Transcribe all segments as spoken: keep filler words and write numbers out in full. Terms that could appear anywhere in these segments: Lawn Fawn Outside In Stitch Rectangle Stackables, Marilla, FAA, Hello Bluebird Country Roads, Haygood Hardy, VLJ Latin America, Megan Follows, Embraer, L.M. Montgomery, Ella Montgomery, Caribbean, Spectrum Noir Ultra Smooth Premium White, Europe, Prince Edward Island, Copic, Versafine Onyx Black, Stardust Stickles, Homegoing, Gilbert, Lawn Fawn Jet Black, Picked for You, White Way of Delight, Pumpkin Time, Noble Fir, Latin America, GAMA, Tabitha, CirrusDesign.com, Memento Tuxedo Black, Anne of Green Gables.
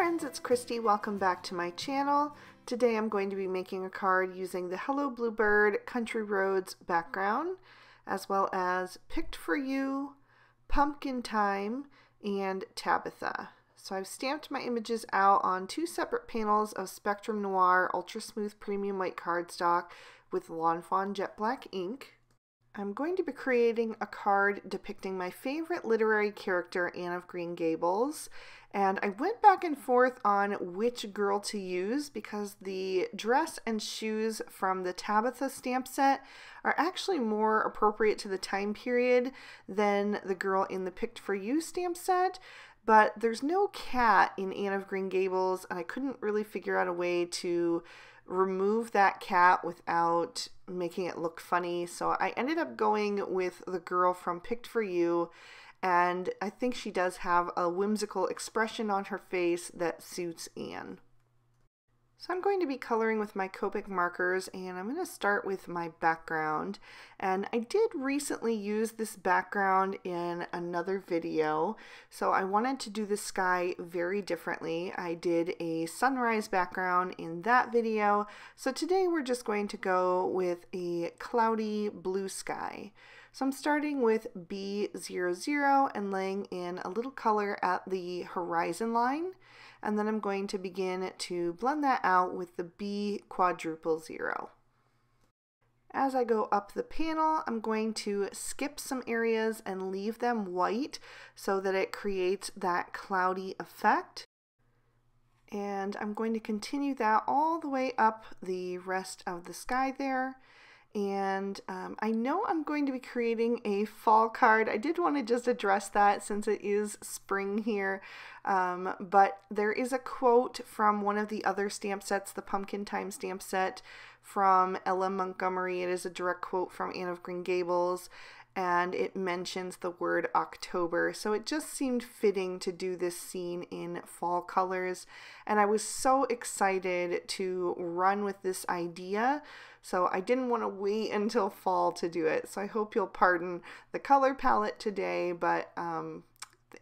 friends, it's Christy. Welcome back to my channel. Today I'm going to be making a card using the Hello Bluebird Country Roads background, as well as Picked for You, Pumpkin Time, and Tabitha. So I've stamped my images out on two separate panels of Spectrum Noir Ultra Smooth Premium White cardstock with Lawn Fawn Jet Black ink. I'm going to be creating a card depicting my favorite literary character, Anne of Green Gables, and I went back and forth on which girl to use because the dress and shoes from the Tabitha stamp set are actually more appropriate to the time period than the girl in the Picked for You stamp set, but there's no cat in Anne of Green Gables, and I couldn't really figure out a way to remove that cat without making it look funny. So I ended up going with the girl from Picked for You, and I think she does have a whimsical expression on her face that suits Anne. So I'm going to be coloring with my Copic markers, and I'm going to start with my background. And I did recently use this background in another video, so I wanted to do the sky very differently. I did a sunrise background in that video, so today we're just going to go with a cloudy blue sky. So I'm starting with B zero zero and laying in a little color at the horizon line. And then I'm going to begin to blend that out with the B quadruple zero. As I go up the panel, I'm going to skip some areas and leave them white so that it creates that cloudy effect. And I'm going to continue that all the way up the rest of the sky there. And um, I know I'm going to be creating a fall card. I did want to just address that since it is spring here, um, but there is a quote from one of the other stamp sets, the Pumpkin Time stamp set from Ella Montgomery. It is a direct quote from Anne of Green Gables, and it mentions the word October, so it just seemed fitting to do this scene in fall colors, and I was so excited to run with this idea, so I didn't want to wait until fall to do it. So I hope you'll pardon the color palette today, but um,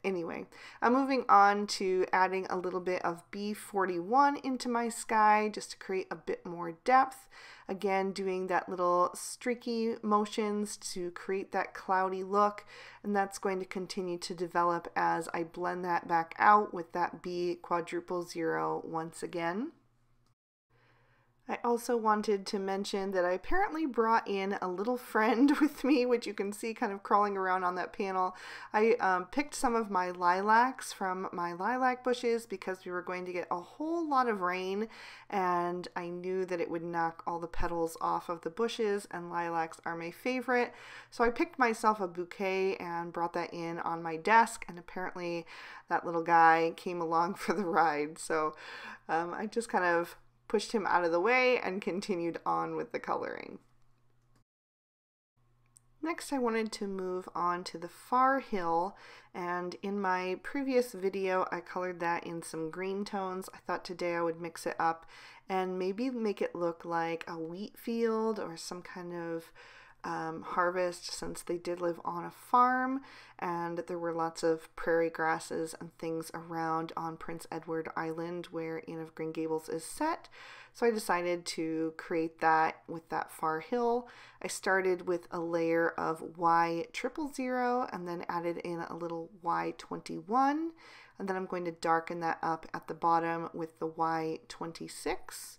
anyway, I'm moving on to adding a little bit of B forty-one into my sky just to create a bit more depth. Again, doing that little streaky motions to create that cloudy look, and that's going to continue to develop as I blend that back out with that B quadruple zero once again. I also wanted to mention that I apparently brought in a little friend with me, which you can see kind of crawling around on that panel. I um, picked some of my lilacs from my lilac bushes because we were going to get a whole lot of rain, and I knew that it would knock all the petals off of the bushes, and lilacs are my favorite. So I picked myself a bouquet and brought that in on my desk, and apparently that little guy came along for the ride. So um, I just kind of pushed him out of the way and continued on with the coloring. Next, I wanted to move on to the Far Hill, and in my previous video I colored that in some green tones. I thought today I would mix it up and maybe make it look like a wheat field or some kind of Um, harvest, since they did live on a farm and there were lots of prairie grasses and things around on Prince Edward Island where Anne of Green Gables is set. So I decided to create that with that Far Hill. I started with a layer of Y triple zero and then added in a little Y twenty-one, and then I'm going to darken that up at the bottom with the Y twenty-six,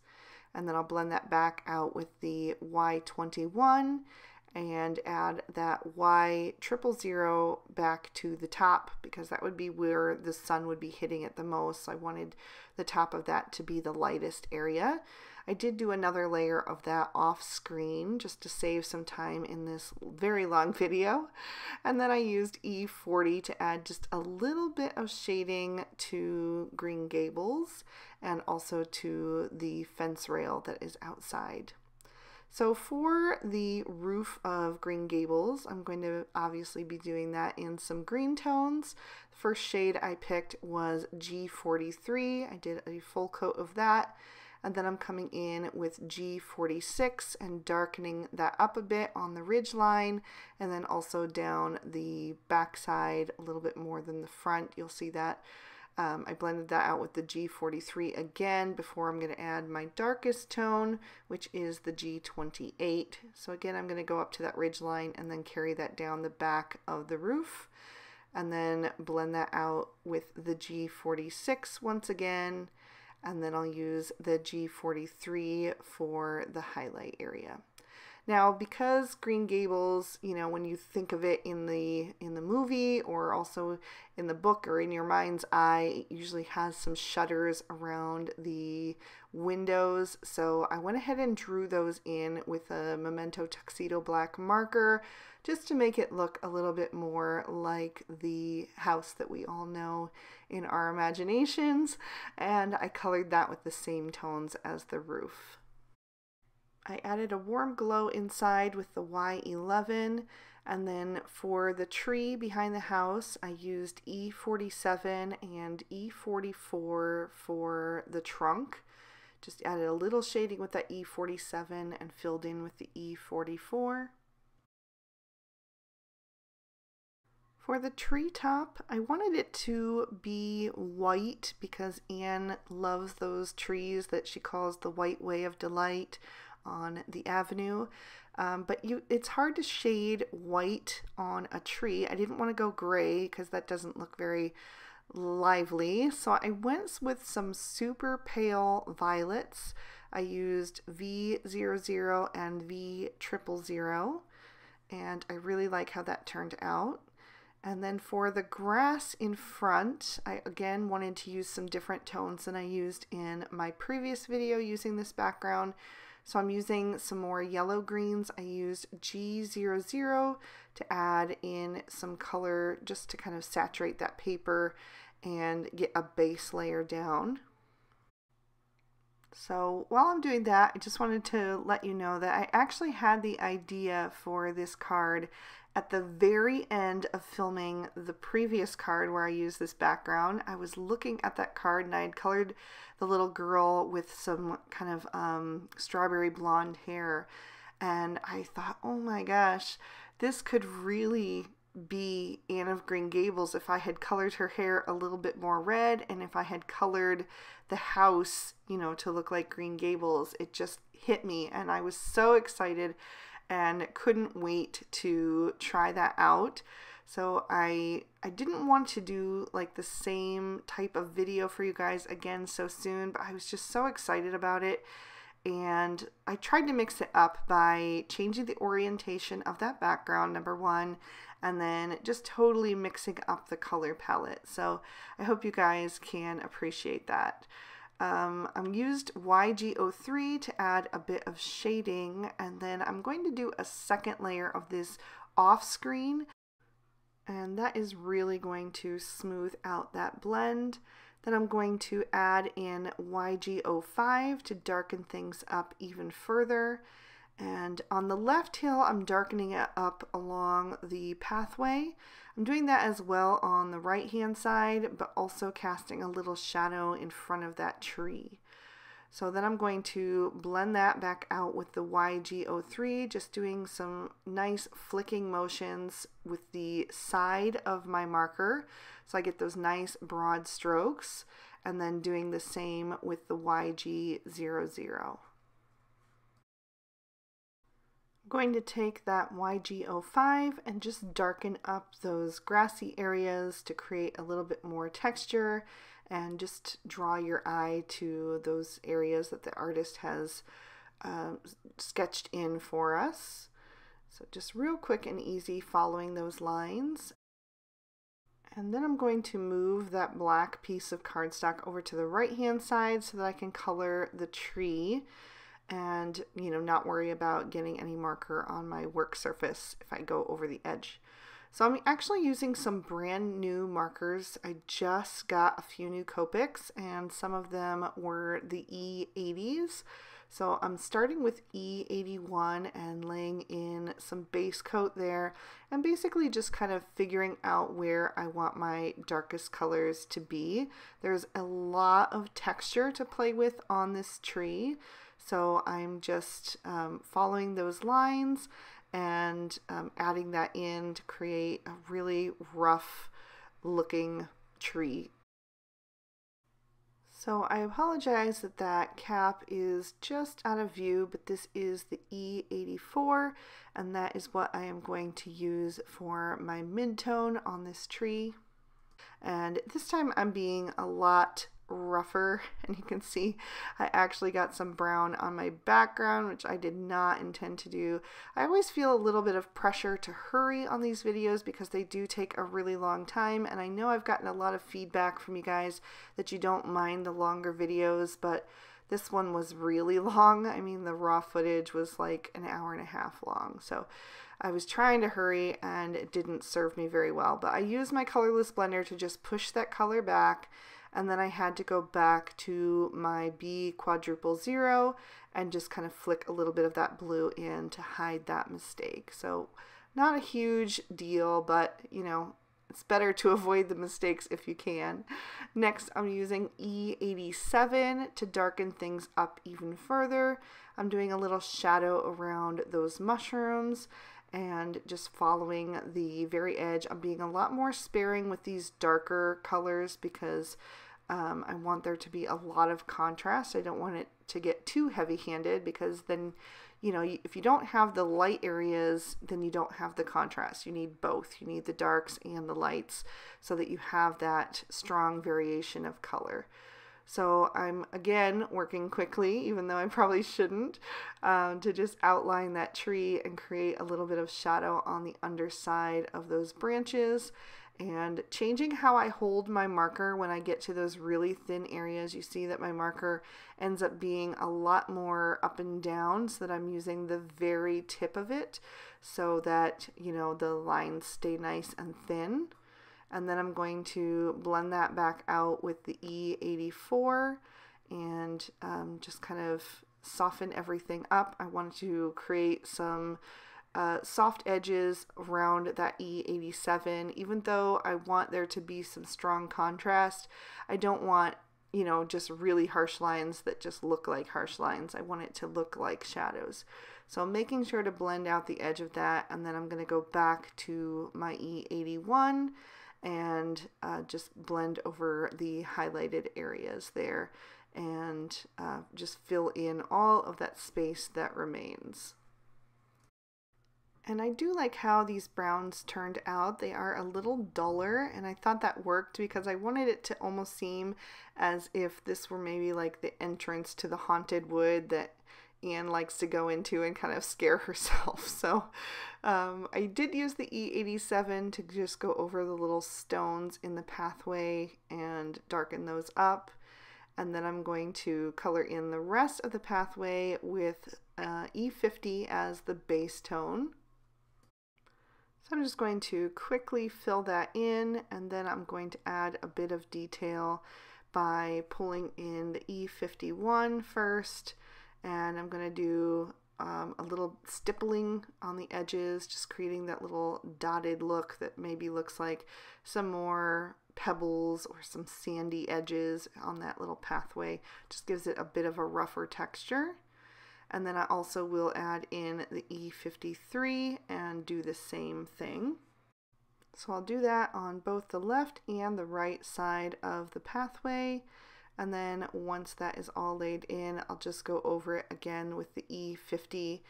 and then I'll blend that back out with the Y twenty-one and add that Y triple zero back to the top because that would be where the sun would be hitting it the most. So I wanted the top of that to be the lightest area. I did do another layer of that off screen just to save some time in this very long video. And then I used E forty to add just a little bit of shading to Green Gables and also to the fence rail that is outside. So for the roof of Green Gables, I'm going to obviously be doing that in some green tones. The first shade I picked was G forty-three. I did a full coat of that. And then I'm coming in with G forty-six and darkening that up a bit on the ridge line, and then also down the backside a little bit more than the front. You'll see that Um, I blended that out with the G forty-three again before I'm going to add my darkest tone, which is the G twenty-eight. So again, I'm going to go up to that ridge line and then carry that down the back of the roof and then blend that out with the G forty-six once again. And then I'll use the G forty-three for the highlight area. Now, because Green Gables, you know, when you think of it in the in the movie or also in the book or in your mind's eye, it usually has some shutters around the windows. So I went ahead and drew those in with a Memento Tuxedo Black marker just to make it look a little bit more like the house that we all know in our imaginations. And I colored that with the same tones as the roof. I added a warm glow inside with the Y eleven, and then for the tree behind the house I used E forty-seven and E forty-four for the trunk. Just added a little shading with that E forty-seven and filled in with the E forty-four. For the tree top, I wanted it to be white because Anne loves those trees that she calls the White Way of Delight on the avenue, um, but you it's hard to shade white on a tree. I didn't want to go gray because that doesn't look very lively, so I went with some super pale violets. I used V zero zero and V triple zero, and I really like how that turned out. And then for the grass in front, I again wanted to use some different tones than I used in my previous video using this background. So I'm using some more yellow greens. I used G zero zero to add in some color just to kind of saturate that paper and get a base layer down. So while I'm doing that, I just wanted to let you know that I actually had the idea for this card at the very end of filming the previous card where I used this background. I was looking at that card and I had colored the little girl with some kind of um, strawberry blonde hair, and I thought, oh my gosh, this could really be Anne of Green Gables if I had colored her hair a little bit more red and if I had colored the house, you know, to look like Green Gables. It just hit me and I was so excited and couldn't wait to try that out. So I I didn't want to do like the same type of video for you guys again so soon, but I was just so excited about it. And I tried to mix it up by changing the orientation of that background, number one, and then just totally mixing up the color palette. So I hope you guys can appreciate that. Um, I'm used Y G zero three to add a bit of shading, and then I'm going to do a second layer of this off screen, and that is really going to smooth out that blend. Then I'm going to add in Y G zero five to darken things up even further, and on the left hill I'm darkening it up along the pathway. I'm doing that as well on the right hand side, but also casting a little shadow in front of that tree. So then I'm going to blend that back out with the Y G zero three, just doing some nice flicking motions with the side of my marker so I get those nice broad strokes, and then doing the same with the Y G zero zero. Going to take that Y G zero five and just darken up those grassy areas to create a little bit more texture and just draw your eye to those areas that the artist has uh, sketched in for us. So just real quick and easy following those lines. And then I'm going to move that black piece of cardstock over to the right hand side so that I can color the tree and, you know, not worry about getting any marker on my work surface if I go over the edge. So I'm actually using some brand new markers. I just got a few new Copics, and some of them were the E eighties. So I'm starting with E eighty-one and laying in some base coat there and basically just kind of figuring out where I want my darkest colors to be. There's a lot of texture to play with on this tree. So I'm just um, following those lines and um, adding that in to create a really rough looking tree. So I apologize that that cap is just out of view, but this is the E eighty-four, and that is what I am going to use for my mid-tone on this tree. And this time I'm being a lot rougher, and you can see I actually got some brown on my background, which I did not intend to do. I always feel a little bit of pressure to hurry on these videos because they do take a really long time, and I know I've gotten a lot of feedback from you guys that you don't mind the longer videos, but this one was really long. I mean, the raw footage was like an hour and a half long, so I was trying to hurry and it didn't serve me very well. But I used my colorless blender to just push that color back, and then I had to go back to my B quadruple zero and just kind of flick a little bit of that blue in to hide that mistake. So not a huge deal, but you know, it's better to avoid the mistakes if you can. Next, I'm using E eighty-seven to darken things up even further. I'm doing a little shadow around those mushrooms and just following the very edge. I'm being a lot more sparing with these darker colors because um, I want there to be a lot of contrast. I don't want it to get too heavy-handed because then, you know, if you don't have the light areas, then you don't have the contrast. You need both. You need the darks and the lights so that you have that strong variation of color. So I'm, again, working quickly, even though I probably shouldn't, um, to just outline that tree and create a little bit of shadow on the underside of those branches. And changing how I hold my marker when I get to those really thin areas, you see that my marker ends up being a lot more up and down so that I'm using the very tip of it so that, you know, the lines stay nice and thin. And then I'm going to blend that back out with the E eighty-four and um, just kind of soften everything up. I wanted to create some Uh, soft edges around that E eighty-seven. Even though I want there to be some strong contrast, I don't want, you know, just really harsh lines that just look like harsh lines. I want it to look like shadows. So I'm making sure to blend out the edge of that, and then I'm going to go back to my E eighty-one and uh, just blend over the highlighted areas there and uh, just fill in all of that space that remains. And I do like how these browns turned out. They are a little duller, and I thought that worked because I wanted it to almost seem as if this were maybe like the entrance to the haunted wood that Anne likes to go into and kind of scare herself. So um, I did use the E eighty-seven to just go over the little stones in the pathway and darken those up. And then I'm going to color in the rest of the pathway with uh, E fifty as the base tone. So I'm just going to quickly fill that in, and then I'm going to add a bit of detail by pulling in the E fifty-one first, and I'm going to do um, a little stippling on the edges, just creating that little dotted look that maybe looks like some more pebbles or some sandy edges on that little pathway. Just gives it a bit of a rougher texture. And then I also will add in the E fifty-three and do the same thing. So I'll do that on both the left and the right side of the pathway. And then once that is all laid in, I'll just go over it again with the E fifty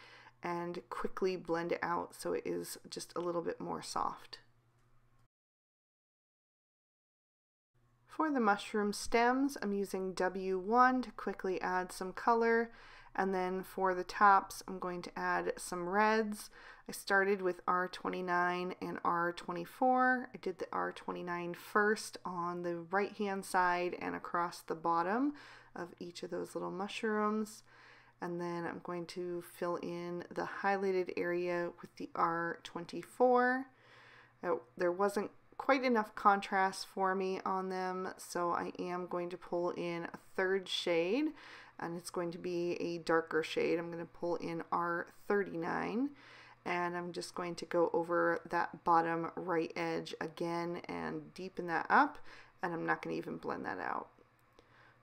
and quickly blend it out so it is just a little bit more soft. For the mushroom stems, I'm using W one to quickly add some color. And then for the tops, I'm going to add some reds. I started with R twenty-nine and R twenty-four. I did the R twenty-nine first on the right-hand side and across the bottom of each of those little mushrooms. And then I'm going to fill in the highlighted area with the R twenty-four. Now, there wasn't quite enough contrast for me on them, so I am going to pull in a third shade, and it's going to be a darker shade. I'm going to pull in R thirty-nine, and I'm just going to go over that bottom right edge again and deepen that up, and I'm not going to even blend that out.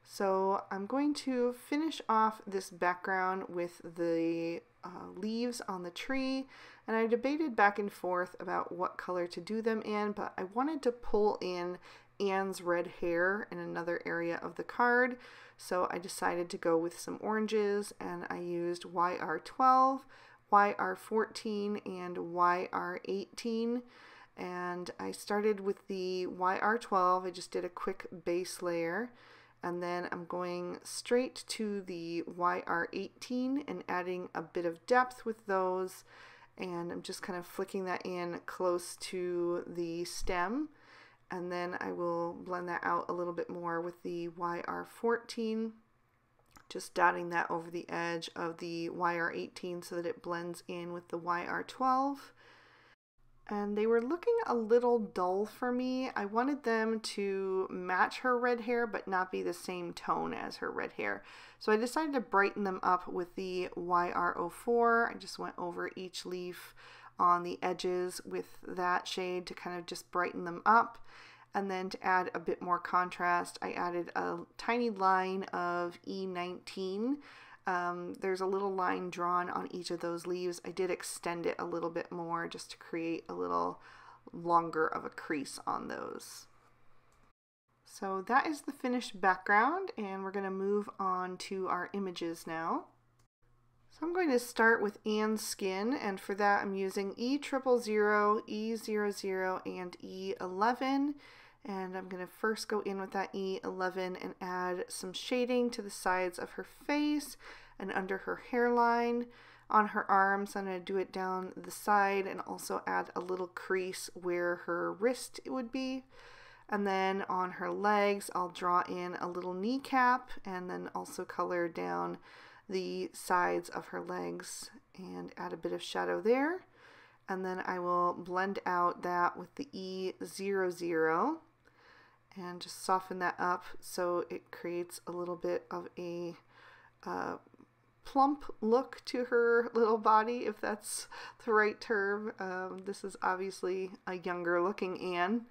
So I'm going to finish off this background with the uh, leaves on the tree, and I debated back and forth about what color to do them in, but I wanted to pull in Anne's red hair in another area of the card. So I decided to go with some oranges, and I used Y R twelve, Y R fourteen, and Y R eighteen. And I started with the Y R twelve. I just did a quick base layer. And then I'm going straight to the Y R eighteen and adding a bit of depth with those. And I'm just kind of flicking that in close to the stem. And then I will blend that out a little bit more with the Y R fourteen. Just dotting that over the edge of the Y R eighteen so that it blends in with the Y R twelve. And they were looking a little dull for me. I wanted them to match her red hair, but not be the same tone as her red hair. So I decided to brighten them up with the Y R oh four. I just went over each leaf on the edges with that shade to kind of just brighten them up. And then to add a bit more contrast, I added a tiny line of E nineteen. Um, there's a little line drawn on each of those leaves. I did extend it a little bit more just to create a little longer of a crease on those. So that is the finished background, and we're going to move on to our images now. So I'm going to start with Anne's skin, and for that I'm using E triple zero, E zero zero, and E eleven. And I'm going to first go in with that E eleven and add some shading to the sides of her face and under her hairline. On her arms, I'm going to do it down the side and also add a little crease where her wrist would be. And then on her legs, I'll draw in a little kneecap and then also color down the sides of her legs and add a bit of shadow there. And then I will blend out that with the E zero zero. And just soften that up so it creates a little bit of a uh, plump look to her little body, if that's the right term. Um, this is obviously a younger looking Anne.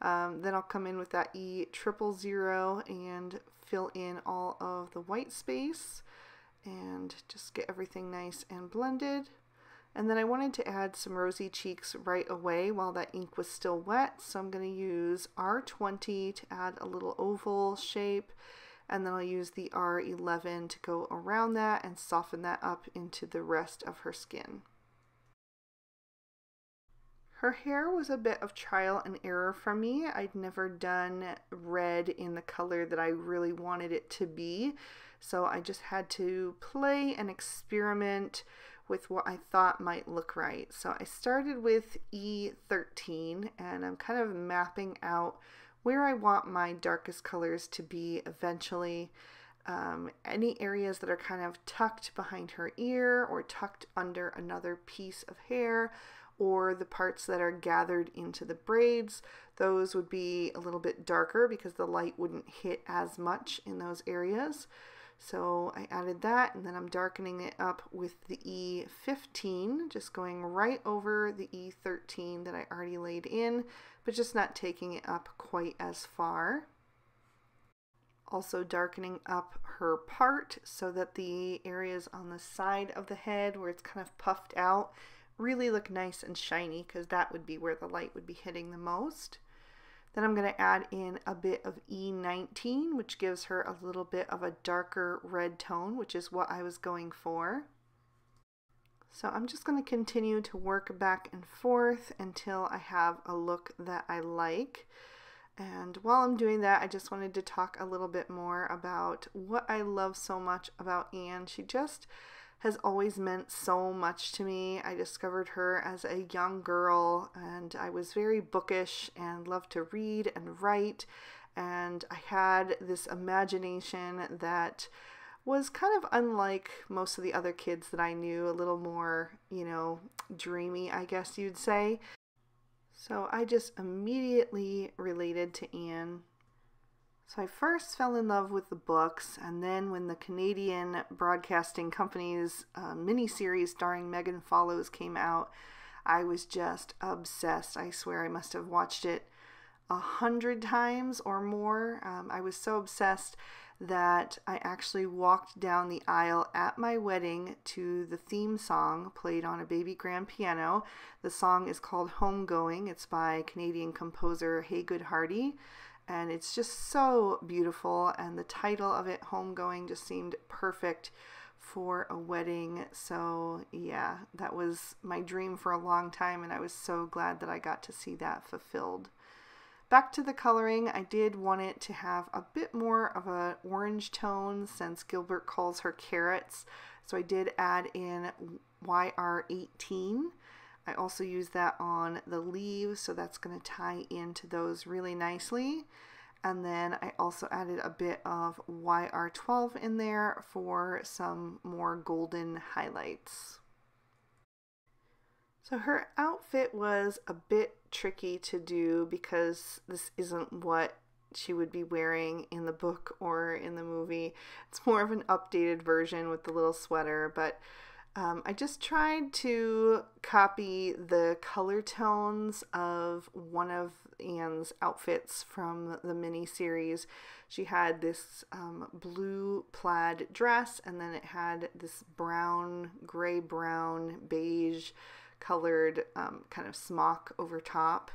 Um, then I'll come in with that E triple zero and fill in all of the white space and just get everything nice and blended. And then I wanted to add some rosy cheeks right away while that ink was still wet. So I'm going to use R twenty to add a little oval shape. And then I'll use the R eleven to go around that and soften that up into the rest of her skin. Her hair was a bit of trial and error for me. I'd never done red in the color that I really wanted it to be. So I just had to play and experiment with what I thought might look right. So I started with E thirteen, and I'm kind of mapping out where I want my darkest colors to be eventually. Um, any areas that are kind of tucked behind her ear or tucked under another piece of hair, or the parts that are gathered into the braids, those would be a little bit darker because the light wouldn't hit as much in those areas. So I added that, and then I'm darkening it up with the E fifteen, just going right over the E thirteen that I already laid in, but just not taking it up quite as far. Also darkening up her part so that the areas on the side of the head where it's kind of puffed out really look nice and shiny, because that would be where the light would be hitting the most. Then I'm going to add in a bit of E nineteen, which gives her a little bit of a darker red tone, which is what I was going for. So I'm just going to continue to work back and forth until I have a look that I like. And while I'm doing that, I just wanted to talk a little bit more about what I love so much about Anne. She just has always meant so much to me. I discovered her as a young girl, and I was very bookish and loved to read and write, and I had this imagination that was kind of unlike most of the other kids that I knew, a little more, you know, dreamy, I guess you'd say. So I just immediately related to Anne. So I first fell in love with the books, and then when the Canadian Broadcasting Company's uh, miniseries starring Megan Follows came out, I was just obsessed. I swear I must have watched it a hundred times or more. Um, I was so obsessed that I actually walked down the aisle at my wedding to the theme song played on a baby grand piano. The song is called Homegoing. It's by Canadian composer Haygood Hardy. And it's just so beautiful, and the title of it, Homegoing, just seemed perfect for a wedding. So yeah, that was my dream for a long time, and I was so glad that I got to see that fulfilled. Back to the coloring, I did want it to have a bit more of an orange tone since Gilbert calls her carrots. So I did add in Y R eighteen. I also used that on the leaves, so that's going to tie into those really nicely. And then I also added a bit of Y R twelve in there for some more golden highlights. So her outfit was a bit tricky to do because this isn't what she would be wearing in the book or in the movie. It's more of an updated version with the little sweater, but um, I just tried to copy the color tones of one of Anne's outfits from the mini-series. She had this um, blue plaid dress, and then it had this brown, gray-brown, beige colored um, kind of smock over top.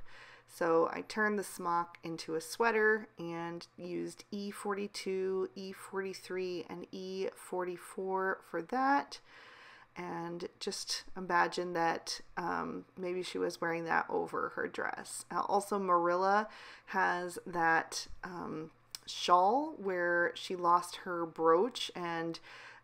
So I turned the smock into a sweater and used E forty-two, E forty-three, and E forty-four for that. And just imagine that um, maybe she was wearing that over her dress. Uh, also, Marilla has that um, shawl where she lost her brooch and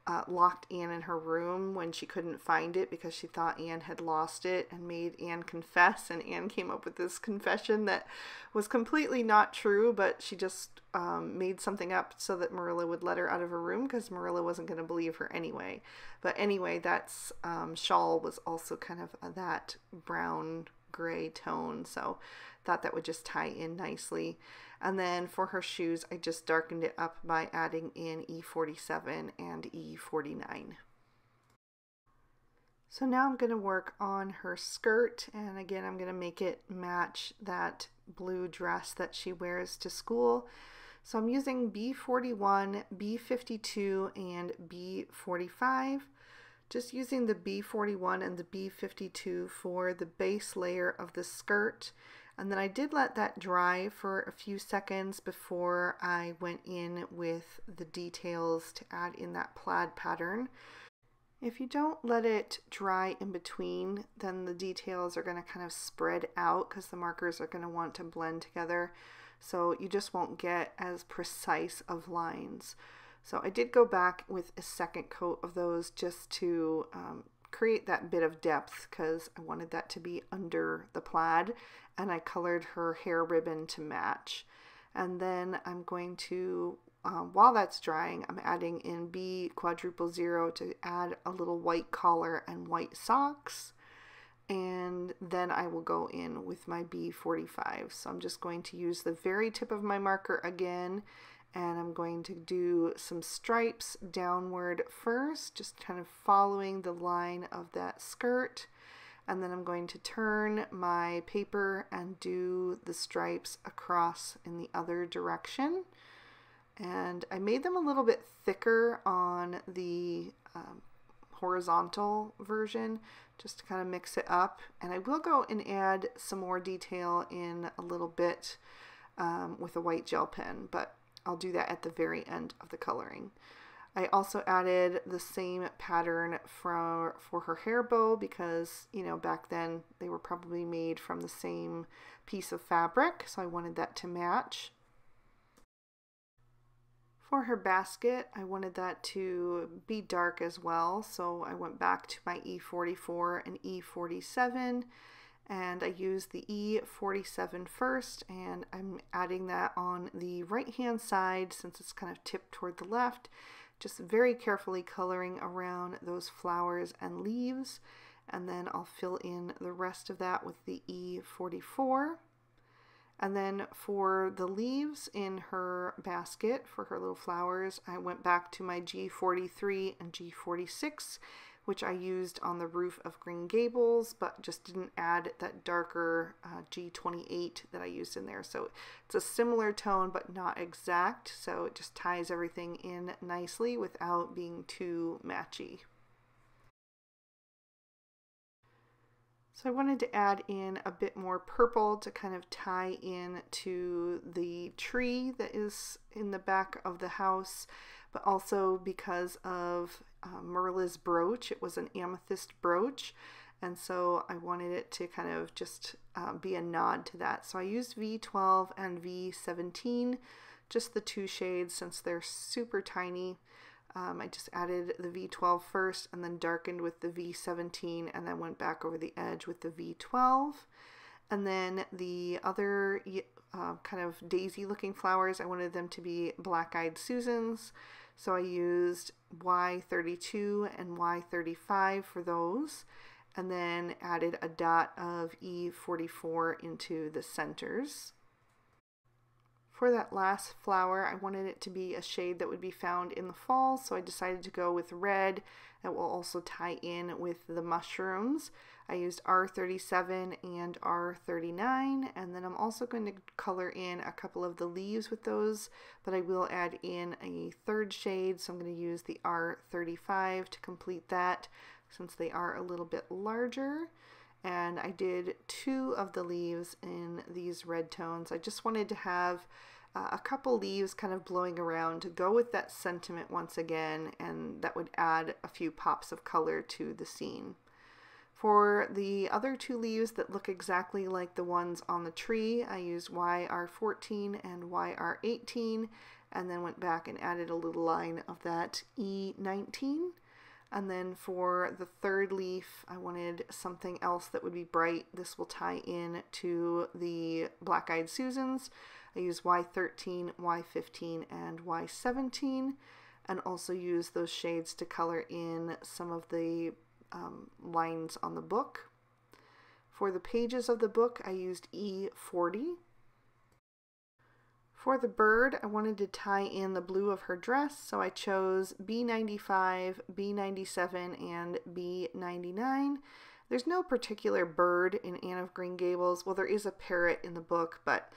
Uh, locked Anne in her room when she couldn't find it because she thought Anne had lost it, and made Anne confess, and Anne came up with this confession that was completely not true, but she just um, made something up so that Marilla would let her out of her room because Marilla wasn't going to believe her anyway. But anyway, that's um, shawl was also kind of that brown gray tone, so thought that would just tie in nicely. And then for her shoes, I just darkened it up by adding in E forty-seven and E forty-nine. So now I'm going to work on her skirt, and again I'm going to make it match that blue dress that she wears to school. So I'm using B forty-one, B fifty-two, and B forty-five. Just using the B forty-one and the B fifty-two for the base layer of the skirt. And then I did let that dry for a few seconds before I went in with the details to add in that plaid pattern. If you don't let it dry in between, then the details are going to kind of spread out because the markers are going to want to blend together. So you just won't get as precise of lines. So I did go back with a second coat of those just to um, create that bit of depth because I wanted that to be under the plaid, and I colored her hair ribbon to match. And then I'm going to, um, while that's drying, I'm adding in B quadruple zero to add a little white collar and white socks. And then I will go in with my B forty-five. So I'm just going to use the very tip of my marker again, and I'm going to do some stripes downward first, just kind of following the line of that skirt. And then I'm going to turn my paper and do the stripes across in the other direction. And I made them a little bit thicker on the um, horizontal version, just to kind of mix it up. And I will go and add some more detail in a little bit um, with a white gel pen, but I'll do that at the very end of the coloring. I also added the same pattern from, for her hair bow because, you know, back then they were probably made from the same piece of fabric, so I wanted that to match. For her basket, I wanted that to be dark as well, so I went back to my E forty-four and E forty-seven. And I used the E forty-seven first, and I'm adding that on the right-hand side since it's kind of tipped toward the left, just very carefully coloring around those flowers and leaves. And then I'll fill in the rest of that with the E forty-four. And then for the leaves in her basket, for her little flowers, I went back to my G forty-three and G forty-six, which I used on the roof of Green Gables, but just didn't add that darker uh, G twenty-eight that I used in there. So it's a similar tone, but not exact. So it just ties everything in nicely without being too matchy. So I wanted to add in a bit more purple to kind of tie in to the tree that is in the back of the house, but also because of uh, Merla's brooch. It was an amethyst brooch, and so I wanted it to kind of just uh, be a nod to that. So I used V twelve and V seventeen, just the two shades since they're super tiny. Um, I just added the V twelve first and then darkened with the V seventeen and then went back over the edge with the V twelve. And then the other uh, kind of daisy looking flowers, I wanted them to be black-eyed Susans. So I used Y thirty-two and Y thirty-five for those, and then added a dot of E forty-four into the centers. For that last flower, I wanted it to be a shade that would be found in the fall, so I decided to go with red. That will also tie in with the mushrooms. I used R thirty-seven and R thirty-nine, and then I'm also going to color in a couple of the leaves with those, but I will add in a third shade, so I'm going to use the R thirty-five to complete that since they are a little bit larger. And I did two of the leaves in these red tones. I just wanted to have uh, a couple leaves kind of blowing around to go with that sentiment once again, and that would add a few pops of color to the scene. For the other two leaves that look exactly like the ones on the tree, I used Y R fourteen and Y R eighteen, and then went back and added a little line of that E nineteen. And then for the third leaf, I wanted something else that would be bright. This will tie in to the black-eyed Susans. I use Y thirteen, Y fifteen, and Y seventeen, and also use those shades to color in some of the um, lines on the book. For the pages of the book, I used E forty. For the bird, I wanted to tie in the blue of her dress, so I chose B ninety-five, B ninety-seven, and B ninety-nine. There's no particular bird in Anne of Green Gables. Well, there is a parrot in the book, but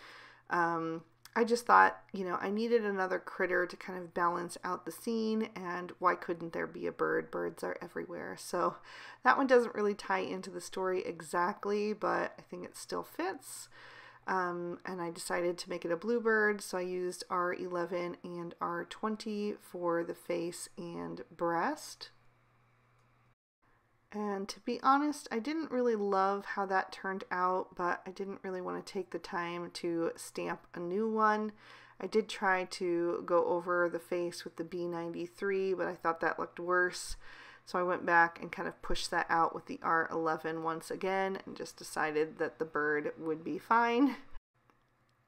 um, I just thought, you know, I needed another critter to kind of balance out the scene, and why couldn't there be a bird? Birds are everywhere. So that one doesn't really tie into the story exactly, but I think it still fits. Um, and I decided to make it a bluebird, so I used R eleven and R twenty for the face and breast. And to be honest, I didn't really love how that turned out, but I didn't really want to take the time to stamp a new one. I did try to go over the face with the B ninety-three, but I thought that looked worse. So I went back and kind of pushed that out with the R eleven once again and just decided that the bird would be fine.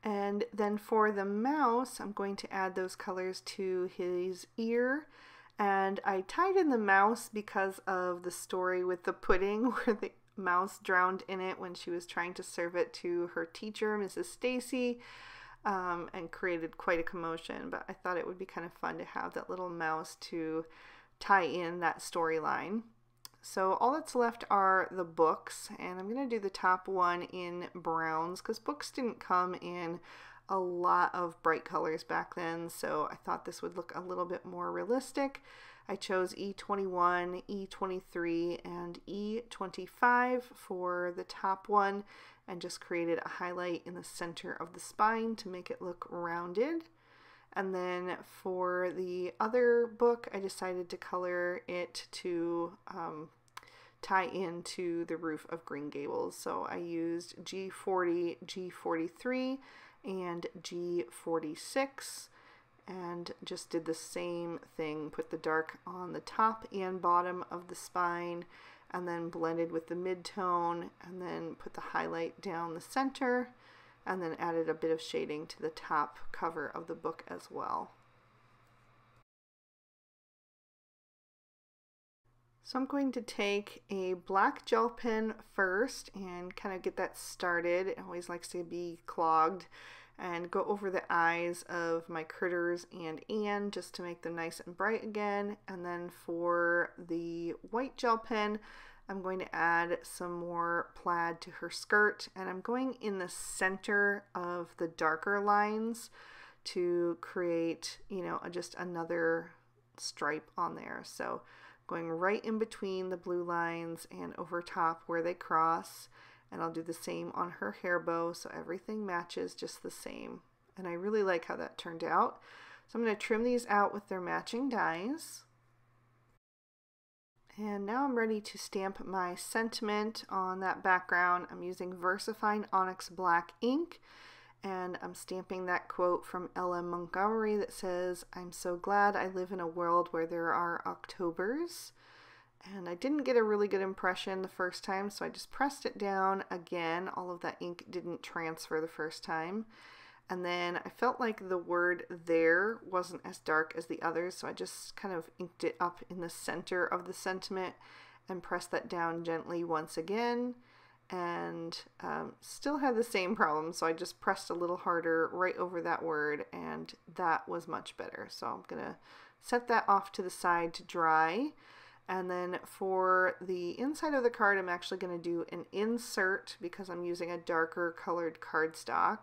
And then for the mouse, I'm going to add those colors to his ear. And I tied in the mouse because of the story with the pudding where the mouse drowned in it when she was trying to serve it to her teacher, Missus Stacy, um, and created quite a commotion. But I thought it would be kind of fun to have that little mouse to tie in that storyline. So all that's left are the books, and I'm going to do the top one in browns because books didn't come in a lot of bright colors back then, so I thought this would look a little bit more realistic. I chose E twenty-one, E twenty-three, and E twenty-five for the top one and just created a highlight in the center of the spine to make it look rounded. And then for the other book, I decided to color it to um, tie into the roof of Green Gables. So I used G forty, G forty-three, and G forty-six, and just did the same thing, put the dark on the top and bottom of the spine, and then blended with the mid-tone, and then put the highlight down the center, and then added a bit of shading to the top cover of the book as well. So I'm going to take a black gel pen first and kind of get that started. It always likes to be clogged, and go over the eyes of my critters and Anne just to make them nice and bright again. And then for the white gel pen, I'm going to add some more plaid to her skirt, and I'm going in the center of the darker lines to create, you know, just another stripe on there. So going right in between the blue lines and over top where they cross. And I'll do the same on her hair bow, so everything matches just the same. And I really like how that turned out. So I'm going to trim these out with their matching dies. And now I'm ready to stamp my sentiment on that background. I'm using Versafine Onyx Black ink, and I'm stamping that quote from L M Montgomery that says, "I'm so glad I live in a world where there are Octobers." And I didn't get a really good impression the first time, so I just pressed it down again. All of that ink didn't transfer the first time. And then I felt like the word "there" wasn't as dark as the others, so I just kind of inked it up in the center of the sentiment and pressed that down gently once again, and um, still had the same problem, so I just pressed a little harder right over that word, and that was much better. So I'm going to set that off to the side to dry. And then for the inside of the card, I'm actually going to do an insert because I'm using a darker colored cardstock.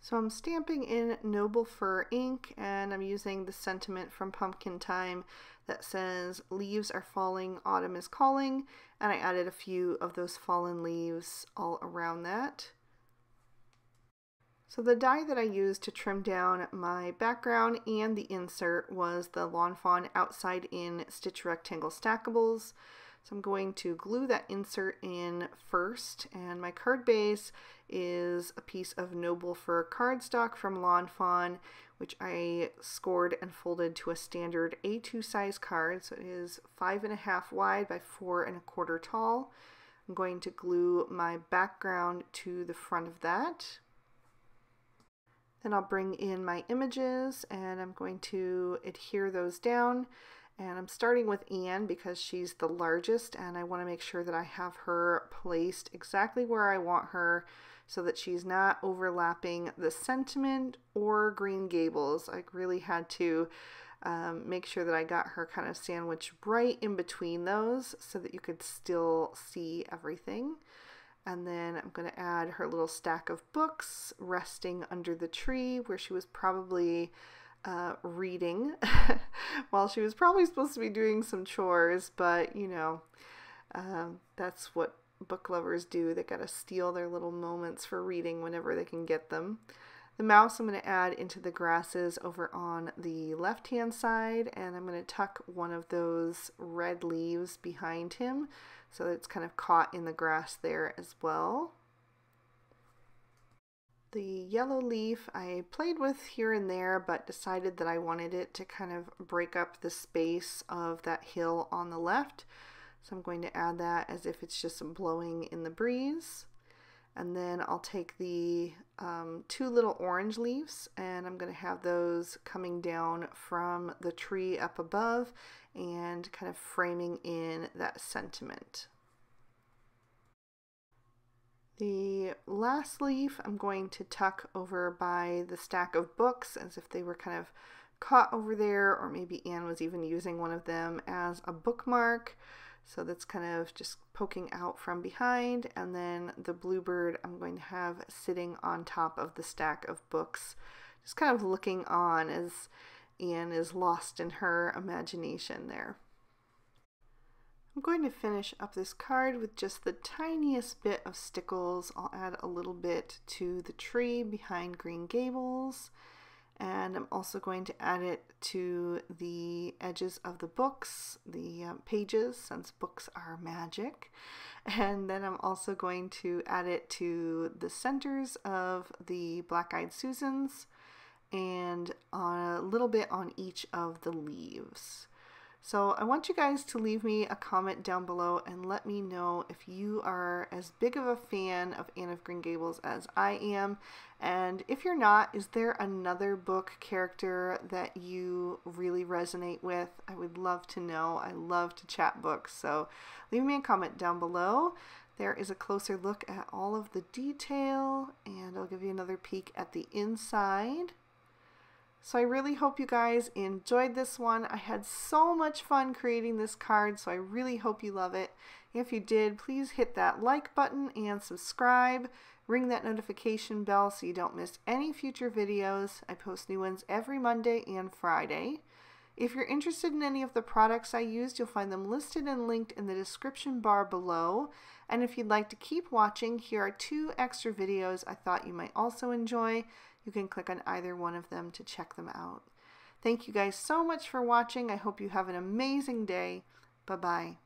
So I'm stamping in Noble Fir ink, and I'm using the sentiment from Pumpkin Time that says, "Leaves are falling, autumn is calling," and I added a few of those fallen leaves all around that. So the die that I used to trim down my background and the insert was the Lawn Fawn Outside In Stitch Rectangle Stackables. So I'm going to glue that insert in first, and my card base is a piece of Noble Fir cardstock from Lawn Fawn, which I scored and folded to a standard A two size card, so it is five and a half wide by four and a quarter tall. I'm going to glue my background to the front of that. Then I'll bring in my images, and I'm going to adhere those down. And I'm starting with Anne because she's the largest, and I want to make sure that I have her placed exactly where I want her so that she's not overlapping the sentiment or Green Gables. I really had to um, make sure that I got her kind of sandwiched right in between those so that you could still see everything. And then I'm going to add her little stack of books resting under the tree where she was probably Uh, reading while she was probably supposed to be doing some chores, but you know, um, that's what book lovers do. They gotta steal their little moments for reading whenever they can get them. The mouse I'm going to add into the grasses over on the left hand side, and I'm going to tuck one of those red leaves behind him so that it's kind of caught in the grass there as well. The yellow leaf I played with here and there, but decided that I wanted it to kind of break up the space of that hill on the left. So I'm going to add that as if it's just blowing in the breeze. And then I'll take the um, two little orange leaves, and I'm going to have those coming down from the tree up above and kind of framing in that sentiment. The last leaf I'm going to tuck over by the stack of books as if they were kind of caught over there, or maybe Anne was even using one of them as a bookmark. So that's kind of just poking out from behind. And then the bluebird I'm going to have sitting on top of the stack of books, just kind of looking on as Anne is lost in her imagination there. I'm going to finish up this card with just the tiniest bit of stickles. I'll add a little bit to the tree behind Green Gables, and I'm also going to add it to the edges of the books, the um, pages, since books are magic. And then I'm also going to add it to the centers of the Black-Eyed Susans and a little bit on each of the leaves. So I want you guys to leave me a comment down below and let me know if you are as big of a fan of Anne of Green Gables as I am. And if you're not, is there another book character that you really resonate with? I would love to know. I love to chat books. So leave me a comment down below. There is a closer look at all of the detail, and I'll give you another peek at the inside. So I really hope you guys enjoyed this one. I had so much fun creating this card, so I really hope you love it. If you did, please hit that like button and subscribe. Ring that notification bell so you don't miss any future videos. I post new ones every Monday and Friday. If you're interested in any of the products I used, you'll find them listed and linked in the description bar below. And if you'd like to keep watching, here are two extra videos I thought you might also enjoy. You can click on either one of them to check them out. Thank you guys so much for watching. I hope you have an amazing day. Bye-bye.